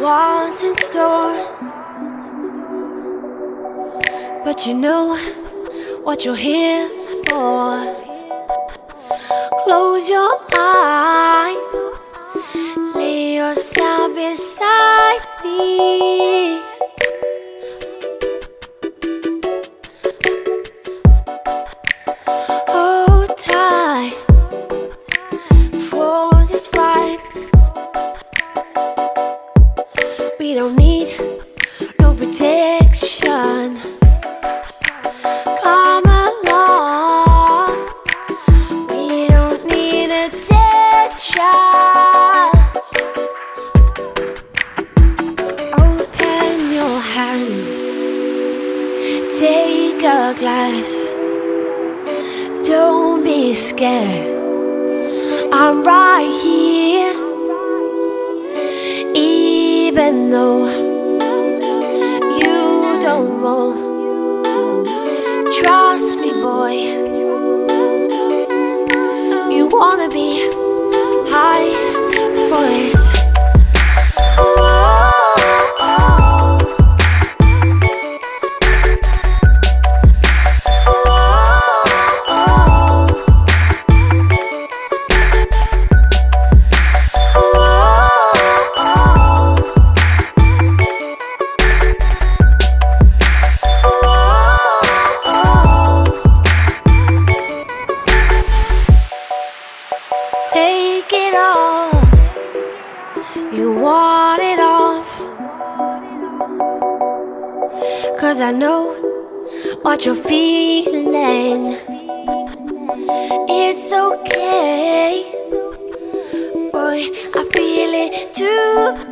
Walls in store, but you know what you're here for. Close your eyes, lay yourself beside me. Hold tight for this fight. We don't need no protection. Come along, we don't need attention. Open your hand, take a glass. Don't be scared, I'm right here. Even though you don't roll, trust me, boy. You wanna be high for this. Take it off, you want it off, 'cause I know what you're feeling. It's okay, boy, I feel it too.